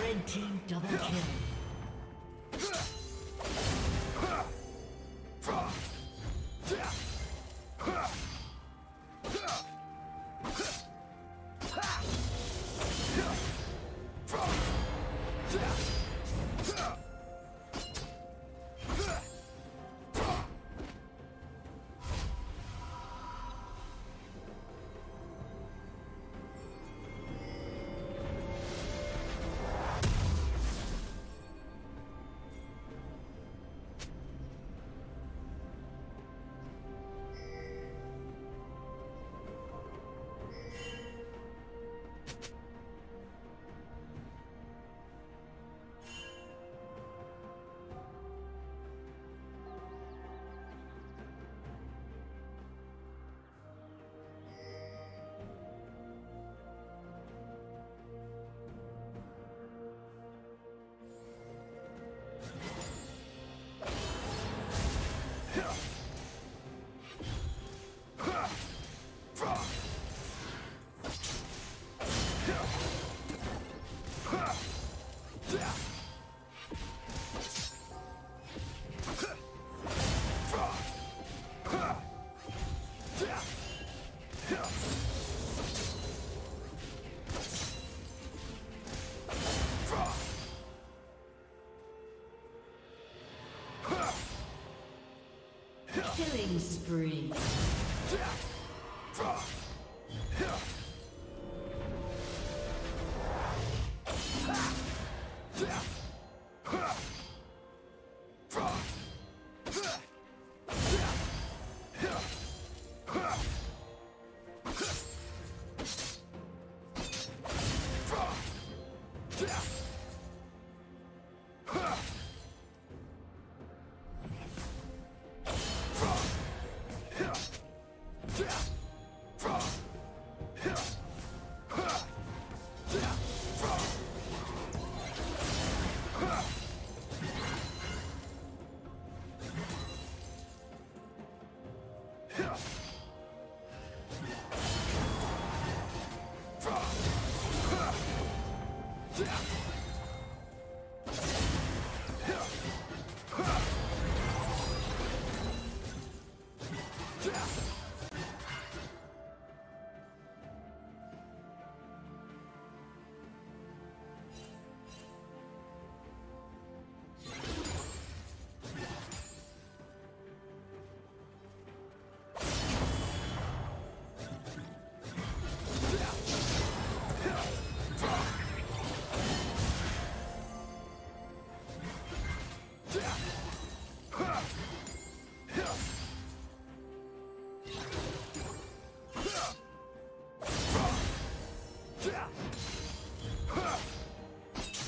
Red team double kill. Killing spree.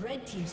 Red team's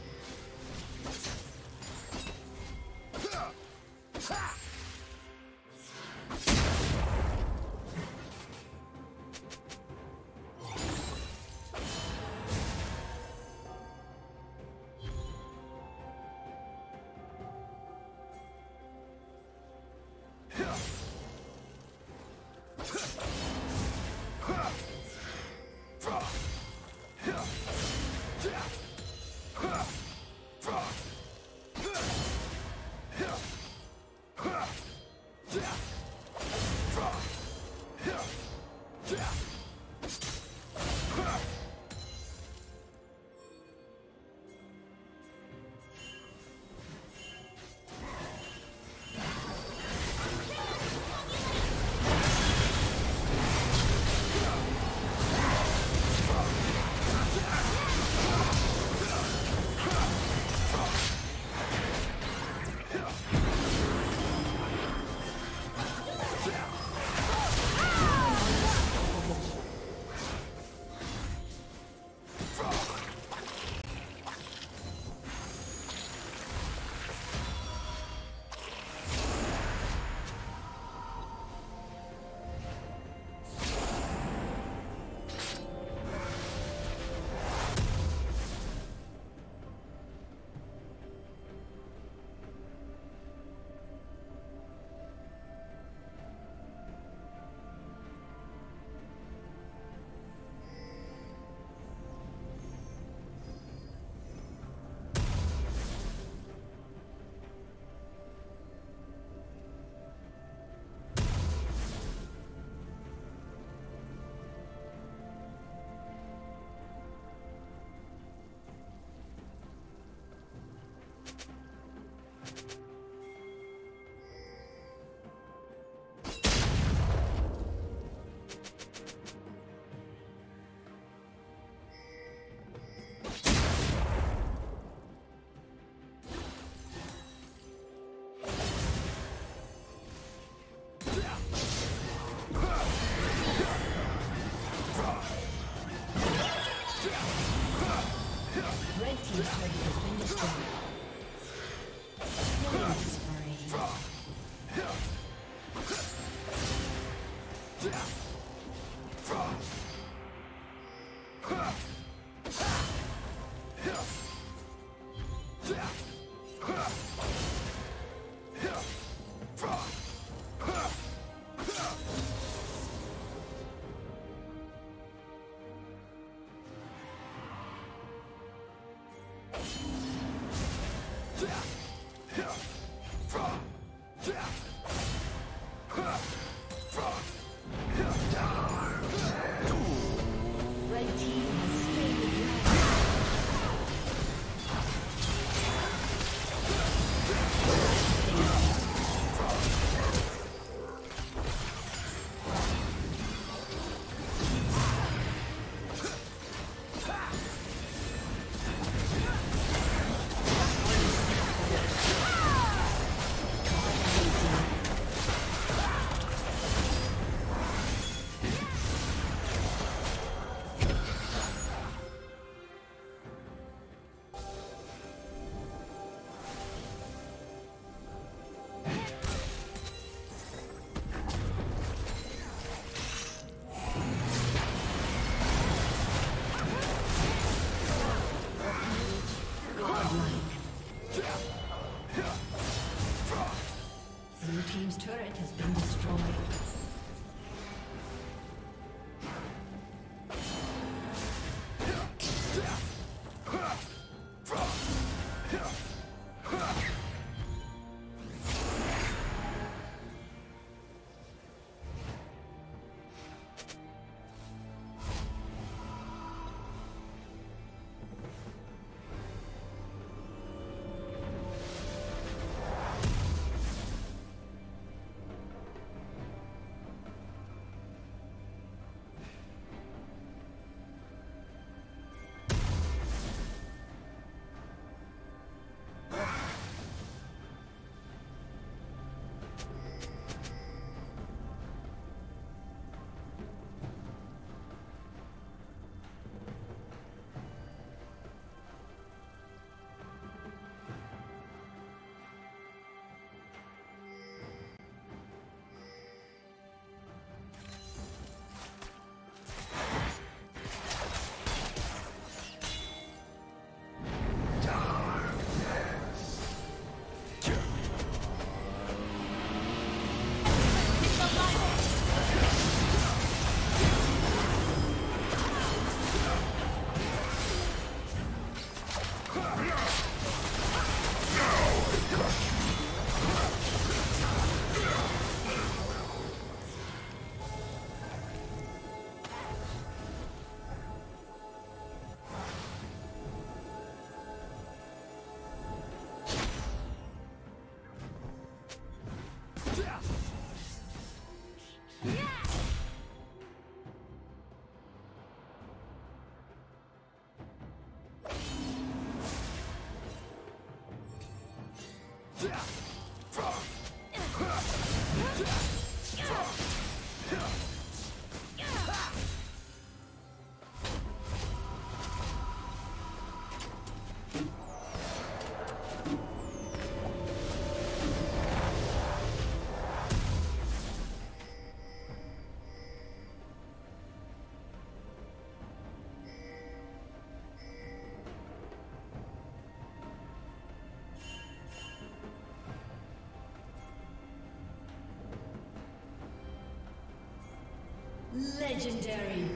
Legendary.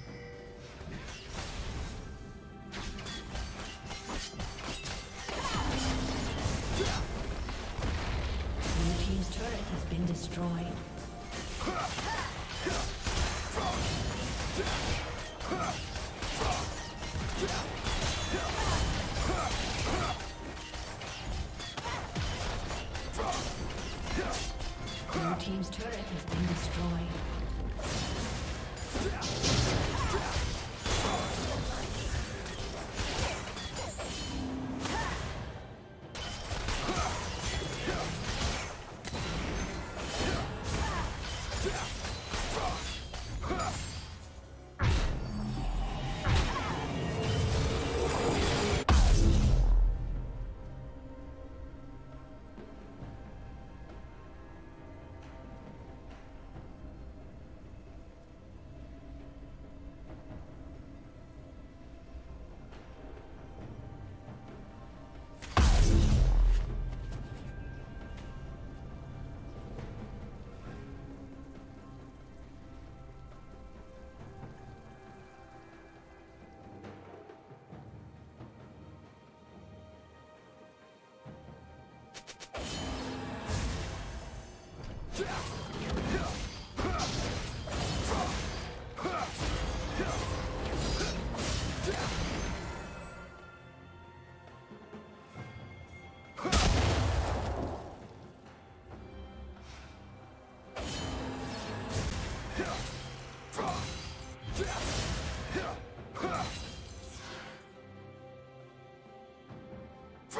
Blue team's turret has been destroyed. Team's turret has been destroyed. Blue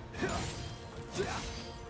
Blue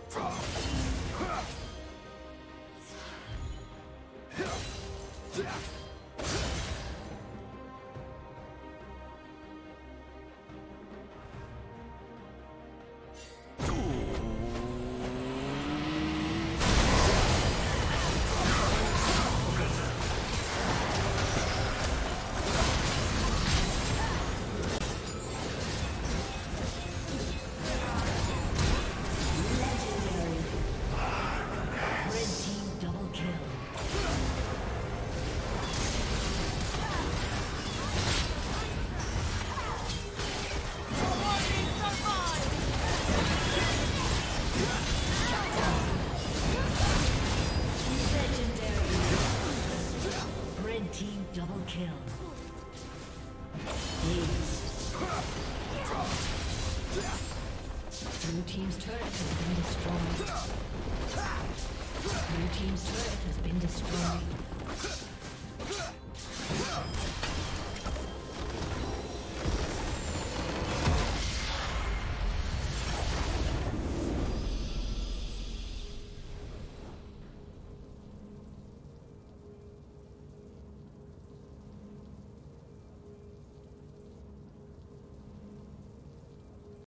team's turret has been destroyed.